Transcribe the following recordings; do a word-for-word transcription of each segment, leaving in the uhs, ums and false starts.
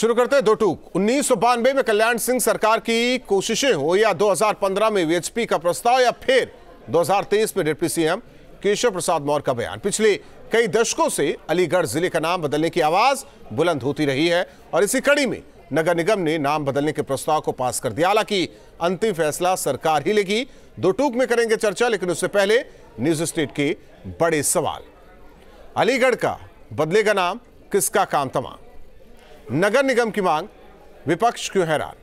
शुरू करते हैं दो टूक। उन्नीस सौ बानवे में कल्याण सिंह सरकार की कोशिशें हो या दो हज़ार पंद्रह में वीएचपी का प्रस्ताव या फिर दो हज़ार तेईस में डिप्टी सीएम केशव प्रसाद मौर्य का बयान, पिछले कई दशकों से अलीगढ़ जिले का नाम बदलने की आवाज बुलंद होती रही है और इसी कड़ी में नगर निगम ने नाम बदलने के प्रस्ताव को पास कर दिया। हालांकि अंतिम फैसला सरकार ही लेगी, दो टूक में करेंगे चर्चा, लेकिन उससे पहले न्यूज स्टेट के बड़े सवाल। अलीगढ़ का बदलेगा नाम, किसका काम तमाम? नगर निगम की मांग, विपक्ष क्यों हैरान?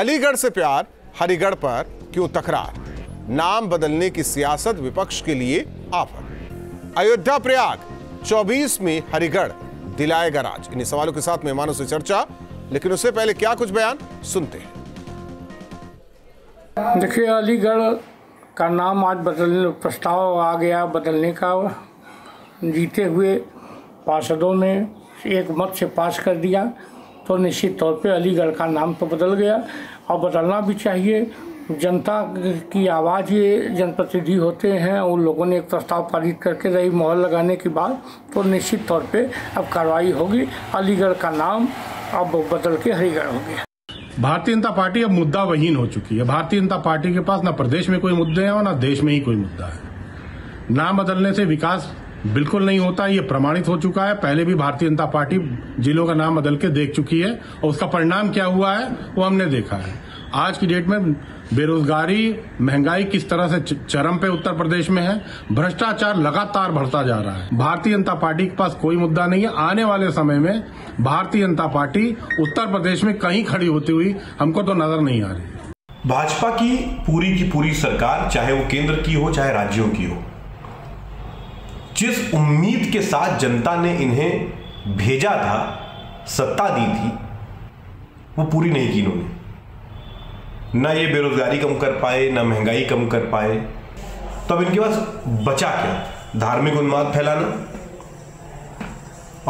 अलीगढ़ से प्यार, हरिगढ़ पर क्यों तकरार? नाम बदलने की सियासत विपक्ष के लिए आफत। अयोध्या प्रयाग चौबीस में हरिगढ़ दिलाएगा राज। इन सवालों के साथ मेहमानों से चर्चा, लेकिन उससे पहले क्या कुछ बयान, सुनते हैं। देखिए, अलीगढ़ का नाम आज बदलने प्रस्ताव आ गया, बदलने का जीते हुए पार्षदों ने एक मत से पास कर दिया, तो निश्चित तौर पे अलीगढ़ का नाम तो बदल गया और बदलना भी चाहिए। जनता की आवाज़, ये जनप्रतिनिधि होते हैं, उन लोगों ने एक प्रस्ताव पारित करके रही मोहर लगाने की बात, तो निश्चित तौर पे अब कार्रवाई होगी। अलीगढ़ का नाम अब बदल के हरिगढ़ हो गया। भारतीय जनता पार्टी अब मुद्दाविहीन हो चुकी है। भारतीय जनता पार्टी के पास न प्रदेश में कोई मुद्दे हैं और न देश में ही कोई मुद्दा है। नाम बदलने से विकास बिल्कुल नहीं होता, ये प्रमाणित हो चुका है। पहले भी भारतीय जनता पार्टी जिलों का नाम बदल के देख चुकी है और उसका परिणाम क्या हुआ है वो हमने देखा है। आज की डेट में बेरोजगारी, महंगाई किस तरह से चरम पे उत्तर प्रदेश में है, भ्रष्टाचार लगातार बढ़ता जा रहा है। भारतीय जनता पार्टी के पास कोई मुद्दा नहीं है। आने वाले समय में भारतीय जनता पार्टी उत्तर प्रदेश में कहीं खड़ी होती हुई हमको तो नजर नहीं आ रही। भाजपा की पूरी की पूरी सरकार, चाहे वो केंद्र की हो चाहे राज्यों की हो, जिस उम्मीद के साथ जनता ने इन्हें भेजा था, सत्ता दी थी, वो पूरी नहीं की इन्होंने। ना ये बेरोजगारी कम कर पाए, ना महंगाई कम कर पाए, तो अब इनके पास बचा क्या? धार्मिक उन्माद फैलाना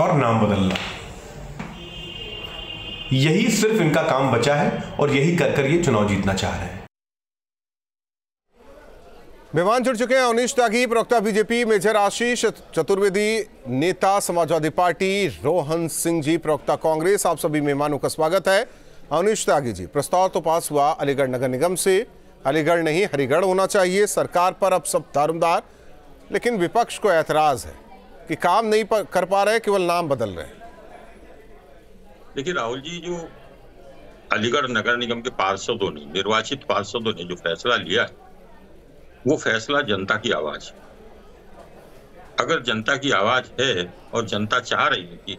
और नाम बदलना, यही सिर्फ इनका काम बचा है और यही कर कर ये चुनाव जीतना चाह रहे हैं। मेहमान जुड़ चुके हैं, अनुश त्यागी प्रवक्ता बीजेपी, मेजर आशीष चतुर्वेदी नेता समाजवादी पार्टी, रोहन सिंह जी प्रवक्ता कांग्रेस। आप सभी मेहमानों का स्वागत है। अनुश त्यागी जी, प्रस्ताव तो पास हुआ अलीगढ़ नगर निगम से, अलीगढ़ नहीं हरिगढ़ होना चाहिए, सरकार पर अब सब दारोमदार, लेकिन विपक्ष को ऐतराज है कि काम नहीं कर पा रहे, केवल नाम बदल रहे हैं। देखिए राहुल जी, जो अलीगढ़ नगर निगम के पार्षदों ने, निर्वाचित पार्षदों ने जो फैसला लिया है, वो फैसला जनता की आवाज है। अगर जनता की आवाज है और जनता चाह रही है कि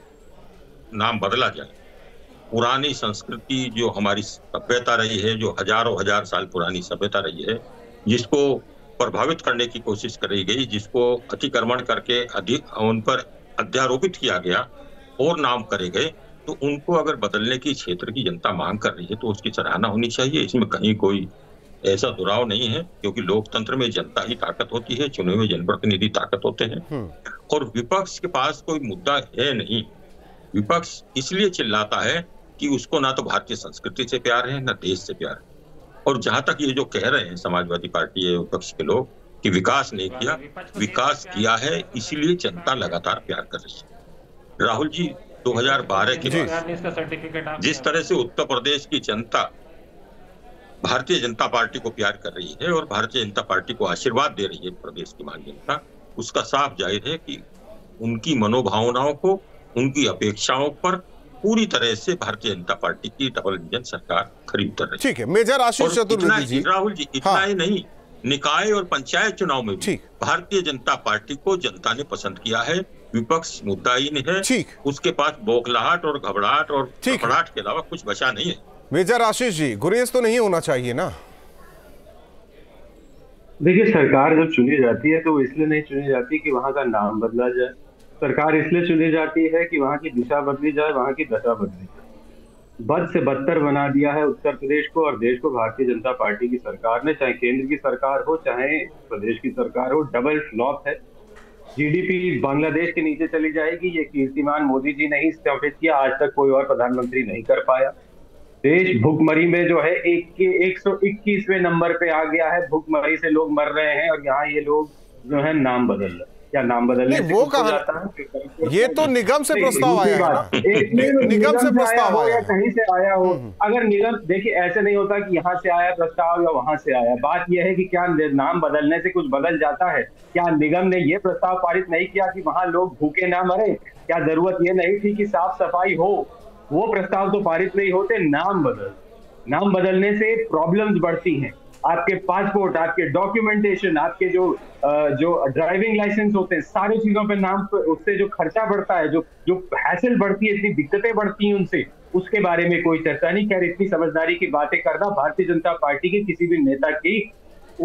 नाम बदला जाए, पुरानी संस्कृति जो हमारी सभ्यता रही है, जो हजारों हजार साल पुरानी सभ्यता रही है, जिसको प्रभावित करने की कोशिश करी गई, जिसको अतिक्रमण करके अधिक उन पर अध्यारोपित किया गया और नाम करे गए, तो उनको अगर बदलने की क्षेत्र की जनता मांग कर रही है तो उसकी सराहना होनी चाहिए। इसमें कहीं कोई ऐसा दुराव नहीं है, क्योंकि लोकतंत्र में जनता ही ताकत होती है, चुने हुए जनप्रतिनिधि ताकत होते हैं। और विपक्ष के पास कोई मुद्दा है नहीं। विपक्ष इसलिए चिल्लाता है कि उसको ना तो भारतीय संस्कृति से प्यार है, ना देश से प्यार है। और जहां तक ये जो कह रहे हैं समाजवादी पार्टी या विपक्ष के लोग कि विकास नहीं किया, विकास किया है, इसीलिए जनता लगातार प्यार कर रही है। राहुल जी, दो हजार बारह के बाद जिस तरह से उत्तर प्रदेश की जनता भारतीय जनता पार्टी को प्यार कर रही है और भारतीय जनता पार्टी को आशीर्वाद दे रही है प्रदेश की मान जनता, उसका साफ जाहिर है कि उनकी मनोभावनाओं को, उनकी अपेक्षाओं पर पूरी तरह से भारतीय जनता पार्टी की डबल इंजन सरकार खरीद कर रही है। ठीक है मेजर आशीष चतुर्वेदी जी। राहुल जी, इतना ही नहीं, निकाय और पंचायत चुनाव में भी भारतीय जनता पार्टी को जनता ने पसंद किया है। विपक्ष मुद्दाहीन है, उसके पास बौखलाहट और घबराहट और घबराहट के अलावा कुछ बचा नहीं है। मेजर आशीष जी, गुरेज तो नहीं होना चाहिए ना? देखिए, सरकार जब चुनी जाती है तो वो इसलिए नहीं चुनी जाती कि वहाँ का नाम बदला जाए, सरकार इसलिए चुनी जाती है कि वहाँ की दिशा बदली जाए, वहाँ की दशा बदली जाए। बद से बदतर बना दिया है उत्तर प्रदेश को और देश को भारतीय जनता पार्टी की सरकार ने, चाहे केंद्र की सरकार हो चाहे प्रदेश की सरकार हो। डबल फ्लॉप है। जीडीपी बांग्लादेश के नीचे चली जाएगी, ये कीर्तिमान मोदी जी ने ही स्थापित किया, आज तक कोई और प्रधानमंत्री नहीं कर पाया। देश भुखमरी में जो है एक एक सौ इक्कीसवें नंबर पे आ गया है, भुखमरी से लोग मर रहे हैं और यहाँ ये लोग जो है नाम बदल रहे हैं। या नाम बदलने वो कहा, ये तो निगम से प्रस्ताव आया, निगम से प्रस्ताव आया कहीं से आया हो। अगर निगम, देखिए ऐसे नहीं होता कि यहाँ से आया प्रस्ताव या वहाँ से आया। बात यह है कि क्या नाम बदलने से कुछ बदल जाता है? क्या निगम ने ये प्रस्ताव पारित नहीं किया कि वहाँ लोग भूखे ना मरे? क्या जरूरत ये नहीं थी कि साफ सफाई हो? वो प्रस्ताव तो पारित नहीं होते। नाम बदल नाम बदलने से प्रॉब्लम्स बढ़ती हैं। आपके पासपोर्ट, आपके डॉक्यूमेंटेशन, आपके जो जो ड्राइविंग लाइसेंस होते हैं, सारी चीजों पे नाम, उससे जो खर्चा बढ़ता है, जो जो हैसल बढ़ती है, इतनी दिक्कतें बढ़ती हैं उनसे, उसके बारे में कोई चर्चा नहीं। खैर, इतनी समझदारी की बातें करना भारतीय जनता पार्टी के किसी भी नेता की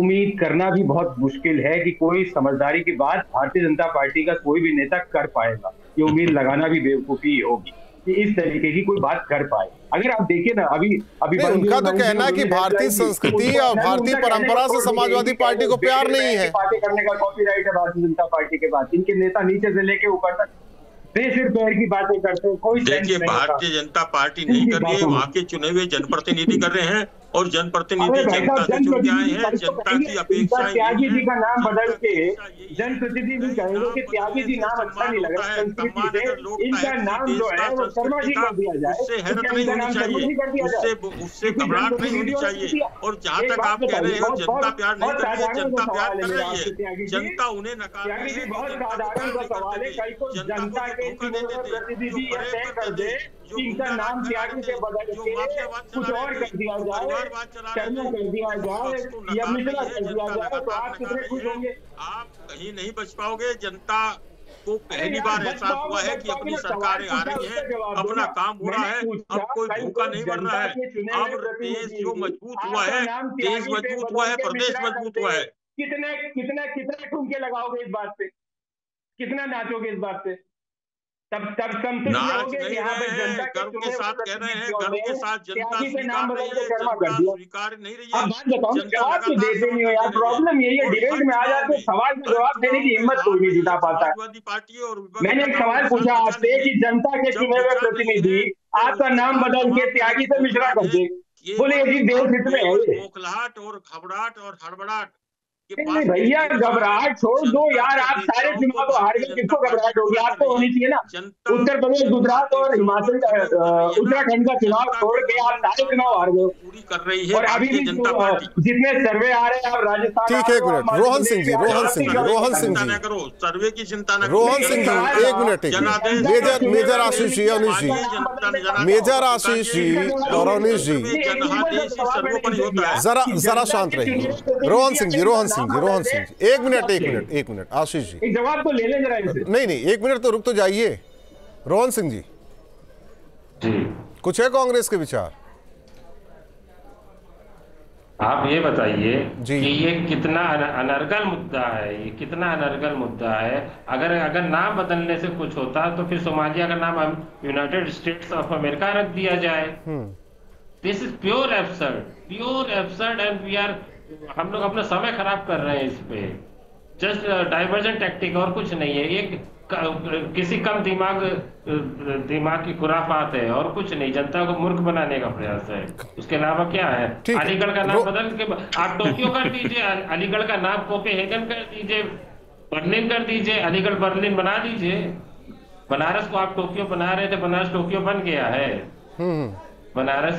उम्मीद करना भी बहुत मुश्किल है कि कोई समझदारी की बात भारतीय जनता पार्टी का कोई भी नेता कर पाएगा। ये उम्मीद लगाना भी बेवकूफी होगी कि इस तरीके की कोई बात कर पाए। अगर आप देखिए ना, अभी अभी उनका तो कहना है कि भारतीय संस्कृति और भारतीय परंपरा से समाजवादी पार्टी को प्यार नहीं है, बातें करने का कॉपीराइट है भारतीय जनता पार्टी के बाद। इनके नेता नीचे से लेके ऊपर तक बेसिर पैर की बातें करते हैं। कोई देखिए, भारतीय जनता पार्टी नहीं कर रही है, वहाँ के चुने हुए जनप्रतिनिधि कर रहे हैं, और जनप्रतिनिधि जनता से जुड़ गए हैं, जनता की अपेक्षाएं। त्यागी जी का नाम बदल के जनप्रतिनिधि भी कहेंगे कि त्यागी जी नाम अच्छा नहीं लग रहा है, इनका नाम जो है वो शर्मा जी कर दिया जाए। उससे हैरत नहीं होनी चाहिए, उससे उससे घबराहट नहीं होनी चाहिए। और जहाँ तक आप कह रहे हो जनता प्यार नहीं कर रही है, जनता प्यार कर रही है, जनता उन्हें नकार रही है। बहुत साधारण का सवाल है, कई को जनता के प्रतिनिधि तय कर दे इनका नाम त्यागी से बदल के कुछ और कर दिया जाए, शर्मा कर दिया जाए या मिश्रा कर दिया जाए, तो आप कितने खुश होंगे? आप कहीं नहीं बच पाओगे। जनता को पहली बार एहसास हुआ है कि अपनी सरकारें आ रही हैं, अपना काम हो रहा है, अब कोई भूखा नहीं बढ़ रहा है। अब देश जो मजबूत हुआ है, देश मजबूत हुआ है, प्रदेश मजबूत हुआ है। कितने कितने कितने ठुमके लगाओगे इस बात पे, कितना नाचोगे इस बात पे? तब तब नाच नहीं रहे हैं, गर्व के साथ कह रहे हैं, गर्व के साथ जनता स्वीकार नहीं है, जनता स्वीकार नहीं रही है। प्रॉब्लम यही है, डिबेट में आ जाते सवाल का जवाब देने की हिम्मत कोई नहीं जुटा पाता है। मैंने एक सवाल पूछा आपसे कि जनता के चुने हुए प्रतिनिधि आपका नाम बदल के त्यागी से मिश्रा कर दे, बोले कि देश हित में है। खोखलाहट और घबराहट और हड़बड़ाहट, नहीं भैया, घबराहट छोड़ दो यार। आप सारे चुनाव को हार गए, किसको घबराहट होगी? आपको होनी चाहिए ना। उत्तर प्रदेश, गुजरात और हिमाचल, उत्तराखंड का चुनाव छोड़ के आप सारे चुनाव हार गए, पूरी कर रही है। और अभी भी जितने सर्वे आ रहे हैं आप राजस्थान, ठीक है, एक मिनट रोहन सिंह जी, रोहन सिंह रोहन सिंह जी करो, सर्वे की चिंता न करो रोहन सिंह जी, एक minute. Major major Ashish ji, Anush ji, major Ashish ji और अनुश जी, जरा जरा शांत रहिए। रोहन सिंह जी, रोहन सिंह जी, रोहन सिंह जी, एक मिनट एक मिनट एक मिनट आशीष जी एक जवाब तो ले लें जरा इनसे। नहीं नहीं, एक मिनट तो रुक तो जाइए। रोहन सिंह जी, कुछ है कांग्रेस के विचार? आप ये बताइए कि ये कितना अनर्गल मुद्दा है, ये कितना अनर्गल मुद्दा है। अगर अगर नाम बदलने से कुछ होता तो फिर सोमालिया का नाम यूनाइटेड स्टेट्स ऑफ अमेरिका रख दिया जाए। This is pure absurd, pure absurd and we are, हम लोग अपना समय खराब कर रहे हैं इस पे। जस्ट डाइवर्जन टैक्टिक और कुछ नहीं है, एक किसी कम दिमाग दिमाग की खुराफात है और कुछ नहीं। जनता को मूर्ख बनाने का प्रयास है, उसके अलावा क्या है? अलीगढ़ का नाम बदल के आप टोक्यो कर दीजिए, अलीगढ़ का नाम कोपेनहेगन कर दीजिए, बर्लिन कर दीजिए, अलीगढ़ बर्लिन बना दीजिए। बनारस को आप टोक्यो बना रहे थे, बनारस टोक्यो बन गया है। बनारस,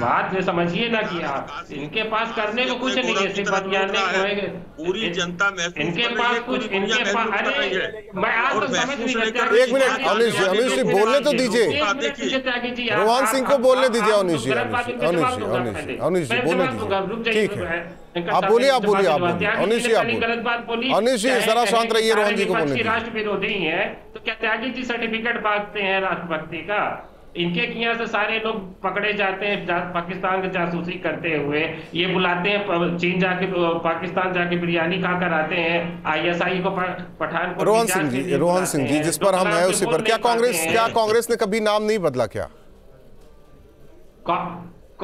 बात ये समझिए ना कि आप, इनके पास करने को कुछ नहीं है, सिर्फ बतियाने को है। पूरी जनता महसूस, इनके पास कुछ, इनके पास, अरे मैं आज तो समझ नहीं सकता। एक मिनट अनिश जी, अनिश जी बोलने तो दीजिए, रोहन सिंह को बोलने दीजिए। अनिश जी, अनिश जी, अनिश जी, अनिश जी बोलने दीजिए, ठीक है। आप बोलिए, आप बोलिए, आप बोलिए अनिश जी, आप बोलिए अनिश जी, जरा शांत रहिए। रोहन जी को बोलने, राष्ट्र विरोधी है तो क्या त्यागी जी सर्टिफिकेट बांटते हैं राष्ट्रभक्ति का? इनके यहाँ से सारे लोग पकड़े जाते हैं, पाकिस्तान की जासूसी करते हुए। ये बुलाते हैं चीन जाके, पाकिस्तान जाके बिरयानी खा कर आते हैं, आईएसआई को पठान। रोहन सिंह जी, रोहन सिंह जी, जिस पर हम है उसी पर, क्या कांग्रेस क्या कांग्रेस ने कभी नाम नहीं बदला क्या?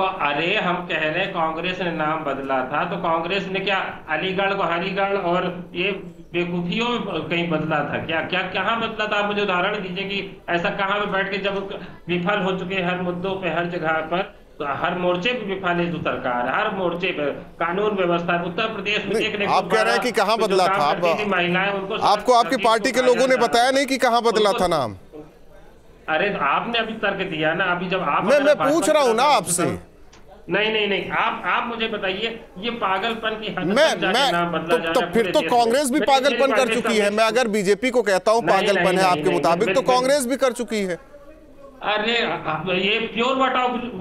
अरे हम कह रहे हैं कांग्रेस ने नाम बदला था तो कांग्रेस ने क्या अलीगढ़ को हरिगढ़ और ये बेवकूफियों में कहीं बदला था क्या? क्या कहाँ बदला था? आप मुझे उदाहरण दीजिए कि ऐसा कहाँ पे बैठ के, जब विफल हो चुके हर मुद्दों पे, हर जगह पर, हर मोर्चे पे विफल है जो सरकार, हर मोर्चे पे कानून व्यवस्था उत्तर प्रदेश में देखने को। आप कह रहे हैं कि कहाँ बदला था, महिलाएं उनको आपको आपकी पार्टी के लोगों ने बताया नहीं कि कहाँ बदला था नाम? अरे आपने अभी तर्क दिया ना, अभी जब आप मैं पूछ रहा हूँ ना आपसे। नहीं नहीं नहीं, आप आप मुझे बताइए ये पागलपन की हद तक जाके नाम बदला जा रहा है। तो फिर तो कांग्रेस भी पागलपन कर चुकी है। मैं अगर बीजेपी को कहता हूँ पागलपन है आपके मुताबिक, तो कांग्रेस भी कर चुकी है। अरे ये प्योर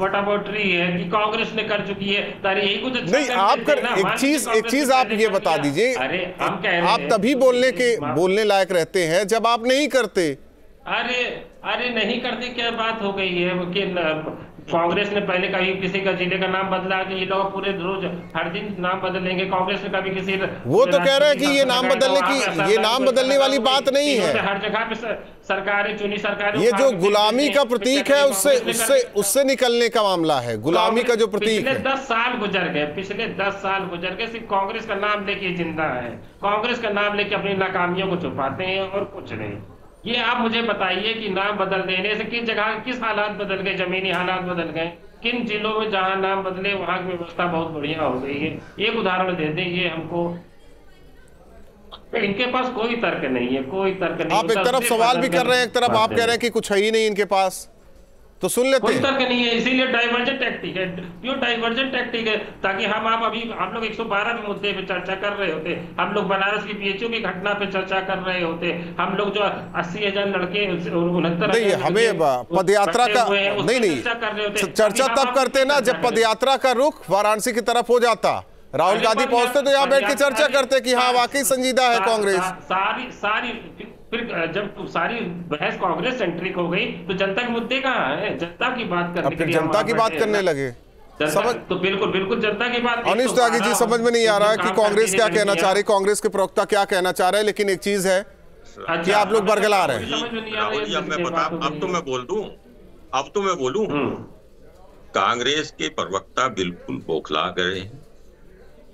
वटावटरी है कि कांग्रेस ने कर चुकी है, यही कुछ नहीं। आप कर एक चीज एक चीज आप ये बता दीजिए, आप तभी बोलने के बोलने लायक रहते हैं जब आप नहीं करते। अरे अरे नहीं करते क्या बात हो गई है कि कांग्रेस ने पहले कभी किसी का जिले का नाम बदला कि ये लोग पूरे रोज हर दिन नाम बदलेंगे, कांग्रेस ने कभी किसी वो तो कह रहे हैं कि ये नाम बदलने की ये नाम बदलने वाली बात नहीं है। हर जगह पे सरकारें चुनी सरकारें, ये जो गुलामी का प्रतीक है उससे उससे उससे निकलने का मामला है, गुलामी का जो प्रतीक है। दस साल गुजर गए, पिछले दस साल गुजर गए, सिर्फ कांग्रेस का नाम लेके जिंदा है, कांग्रेस का नाम लेके अपनी नाकामियों को छुपाते हैं और कुछ नहीं। ये आप मुझे बताइए कि नाम बदल देने से किस जगह किस हालात बदल गए, जमीनी हालात बदल गए, किन जिलों में जहां नाम बदले वहां की व्यवस्था बहुत बढ़िया हो गई है। एक उदाहरण दे देंगे हमको, इनके पास कोई तर्क नहीं है, कोई तर्क नहीं। आप एक तरफ सवाल भी कर रहे हैं, एक तरफ आप कह रहे हैं कि कुछ है ही नहीं इनके पास, तो सुन लेते हैं। तर्क नहीं है, इसीलिए डाइवर्जेंट टैक्टिक है, जो डाइवर्जेंट टैक्टिक है ताकि हम आप अभी हम लोग एक सौ बारह के मुद्दे पे चर्चा कर रहे होते, हम लोग बनारस की पीएचयू की घटना पे चर्चा कर रहे होते, हम लोग जो अस्सी हजार लड़के उनहत्तर हमें पदयात्रा का नहीं नहीं चर्चा तब करते ना जब पदयात्रा का रुख वाराणसी की तरफ हो जाता, राहुल गांधी पहुंचते तो यहाँ बैठ के चर्चा करते कि हाँ वाकई संजीदा है कांग्रेस। सारी सारी फिर जब सारी बहस कांग्रेस सेंट्रिक हो गई तो जनता के मुद्दे कहाँ है, जनता की बात करने के लिए जनता की बात करने लगे। समझ तो बिल्कुल बिल्कुल जनता की बात। अनुश त्यागी जी, समझ में नहीं आ रहा है कि कांग्रेस क्या कहना चाह रही, कांग्रेस के प्रवक्ता क्या कहना चाह रहे हैं, लेकिन एक चीज है कि आप लोग बरगला रहे। अब तो मैं बोल दूं अब तो मैं बोलूं कांग्रेस के प्रवक्ता बिल्कुल बौखला गए हैं,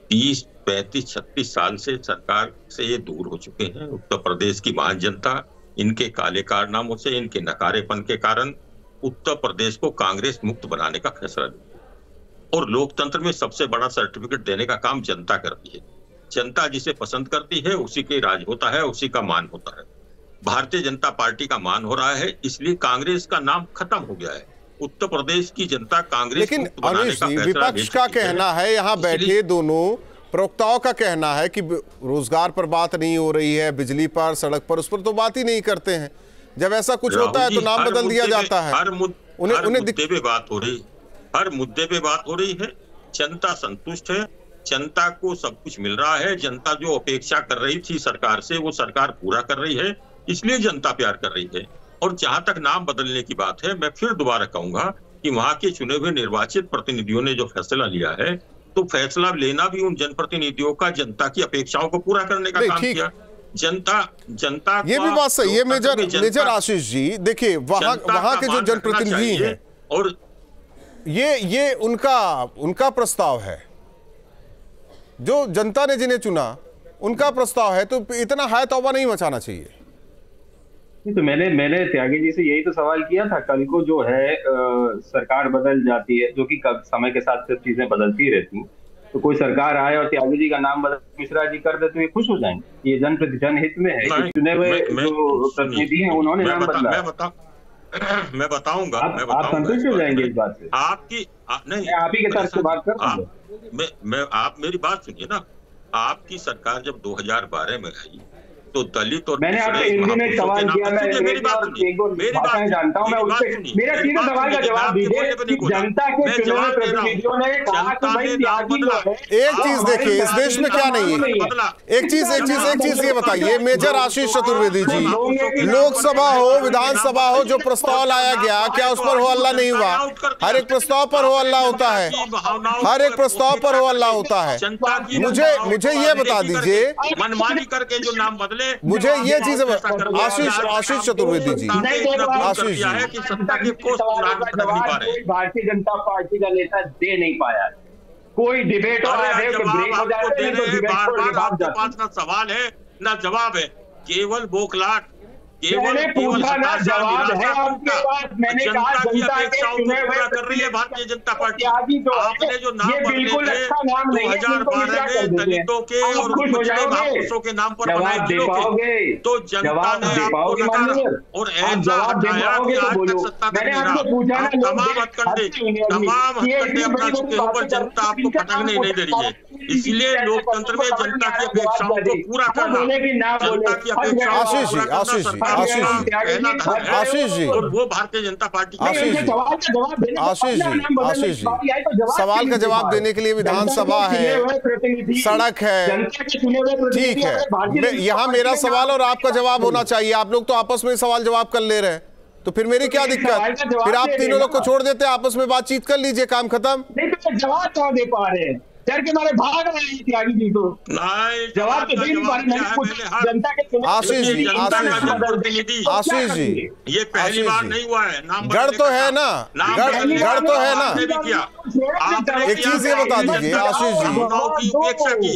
तीस पैंतीस छत्तीस साल से सरकार से ये दूर हो चुके हैं। उत्तर प्रदेश की महान जनता इनके काले कारनामों से, इनके नकारेपन के कारण उत्तर प्रदेश को कांग्रेस मुक्त बनाने का फैसला लिया और लोकतंत्र में सबसे बड़ा सर्टिफिकेट देने का काम जनता करती है। जनता जिसे पसंद करती है उसी के राज होता है, उसी का मान होता है। भारतीय जनता पार्टी का मान हो रहा है, इसलिए कांग्रेस का नाम खत्म हो गया है। उत्तर प्रदेश की जनता कांग्रेस मुक्त बनाने का फैसला, विपक्ष का कहना है, यहाँ बैठे दोनों प्रवक्ताओं का कहना है कि रोजगार पर बात नहीं हो रही है, बिजली पर, सड़क पर, उस पर तो बात ही नहीं करते हैं। जब ऐसा कुछ होता है तो नाम बदल दिया जाता है। हर उन्हें हर उन्हें मुद्दे पे बात हो रही है, हर मुद्दे पे बात हो रही है। जनता संतुष्ट है, जनता को सब कुछ मिल रहा है, जनता जो अपेक्षा कर रही थी सरकार से वो सरकार पूरा कर रही है, इसलिए जनता प्यार कर रही है। और जहाँ तक नाम बदलने की बात है, मैं फिर दोबारा कहूंगा कि वहाँ के चुने हुए निर्वाचित प्रतिनिधियों ने जो फैसला लिया है, तो फैसला लेना भी उन जनप्रतिनिधियों का जनता की अपेक्षाओं को पूरा करने का काम किया। जनता जनता ये भी बात सही है मेजर मेजर आशीष जी। देखिए वहां वहां के जो जनप्रतिनिधि हैं, और ये ये उनका उनका प्रस्ताव है, जो जनता ने जिन्हें चुना उनका प्रस्ताव है, तो इतना हाय तौबा नहीं मचाना चाहिए। तो मैंने मैंने त्यागी जी से यही तो सवाल किया था, कल को जो है आ, सरकार बदल जाती है, जो कि समय के साथ सब चीजें बदलती रहती, तो कोई सरकार आए और त्यागी जी का नाम बदल मिश्रा जी कर दे तो ये खुश हो जाएंगे? ये जन जनहित में है, चुने हुए जो प्रतिनिधि हैं उन्होंने नाम बदला। मैं बता, मैं बताऊंगा आप संतुष्ट हो जाएंगे इस बात से? आपकी नहीं, आप ही के साथ बात कर, आप मेरी बात सुनिए ना। आपकी सरकार जब दो हजार बारह में आई तो दलित और मैंने आपसे हिंदी में सवाल किया, मैं मेरी बात मैं जानता हूं, मैं उससे मेरा सीधा सवाल का जवाब दीजिए कि जनता के चुनाव प्रतिनिधियों ने कहा कि भाई त्यागी जो है। एक चीज देखिए, इस देश में क्या नहीं है, एक चीज एक चीज एक चीज ये बताइए मेजर आशीष चतुर्वेदी जी, लोकसभा हो विधानसभा हो, जो प्रस्ताव लाया गया क्या उस पर हो हल्ला नहीं हुआ? हर एक प्रस्ताव पर हो हल्ला होता है, हर एक प्रस्ताव पर हो हल्ला होता है। मुझे मुझे ये बता दीजिए, मनमानी करके जो नाम बदले, मुझे ये चीज आशीष आशीष चतुर्वेदी जी, आशीष जी, भारतीय जनता पार्टी का नेता दे नहीं पाया, कोई डिबेट बार बार आपके पास ना सवाल है ना जवाब है, केवल बोखलाट केवल केवल कर रही है भारतीय जनता पार्टी। आपने जो नाम बदले दो हजार बारह में दलितों के और पिछड़े महापुरुषों के नाम पर बनाए जिलों के, तो जनता ने आपको नकारा और ऐसा हटाया कि आज तक सत्ता में रहा। तमाम हथकंडे तमाम हथकंडे अपना चुके हैं पर जनता आपको भटकने नहीं दे रही है। इसलिए लोकतंत्र में जनता की अपेक्षाओं को पूरा करना, जनता की अपेक्षाओं को आशीष जी आशीष जी और वो भारतीय जनता पार्टी आशीष आशीष जी आशीष जी सवाल का जवाब देने के लिए विधानसभा है, सड़क है, ठीक है, यहाँ मेरा सवाल और आपका जवाब होना चाहिए। आप लोग तो आपस में सवाल जवाब कर ले रहे हैं, तो फिर मेरी क्या दिक्कत? फिर आप तीनों लोग को छोड़ देते, आपस में बातचीत कर लीजिए, काम खत्म। जवाब क्या दे पा रहे हैं? डर के मारे भाग रहे हैं त्यागी जी को जवाब तो दे नहीं पा रहे जनता के। आशीष जी आशीष जी ये पहली बार नहीं हुआ है, डर तो है ना, डर तो है ना। एक चीज ये बता दीजिए आशीष जी,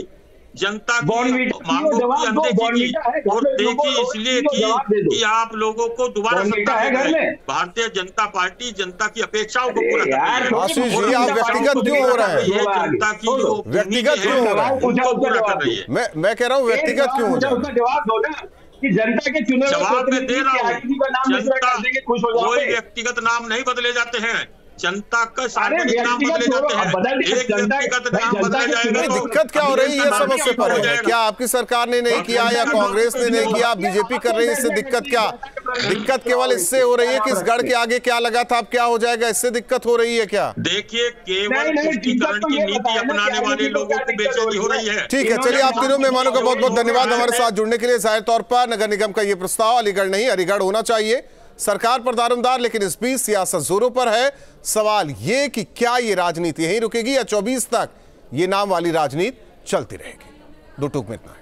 जनता की मांगों की अनदेखी की और देखी इसलिए की कि आप लोगों को दोबारा सत्ता है। भारतीय जनता पार्टी जनता की अपेक्षाओं को पूरा करती है। आप व्यक्तिगत क्यों हो रहा है? जनता की व्यक्तिगत क्यों हो रहा है? उनको पूरा कर रही है। मैं मैं कह रहा हूँ व्यक्तिगत क्यों हो रहा है? उसका जवाब दो ना कि जनता के चुनाव जवाब में दे रहा हूँ। जनता कोई व्यक्तिगत नाम नहीं बदले जाते हैं, जनता का सारे नाम बदले जाते हैं। एक व्यक्तिगत नाम बदला जाएगा। दिक्कत क्या हो रही है समस्या पर है? क्या आपकी सरकार ने नहीं किया या कांग्रेस ने नहीं किया, बीजेपी कर रही है? इससे दिक्कत क्या? दिक्कत केवल इससे हो रही है कि इस गढ़ के आगे क्या लगा था अब क्या हो जाएगा, इससे दिक्कत हो रही है क्या? देखिए केवल पुष्टिकरण की नीति अपनाने वाले लोगों को बेचैनी हो रही है। ठीक है, चलिए आप तीनों मेहमानों का बहुत बहुत धन्यवाद हमारे साथ जुड़ने के लिए। जाहिर तौर पर नगर निगम का ये प्रस्ताव अलीगढ़ नहीं हरिगढ़ होना चाहिए, सरकार पर दारोमदार, लेकिन इस बीच सियासत जोरों पर है। सवाल ये कि क्या ये राजनीति यहीं रुकेगी या चौबीस तक ये नाम वाली राजनीति चलती रहेगी? दो टूक में इतना।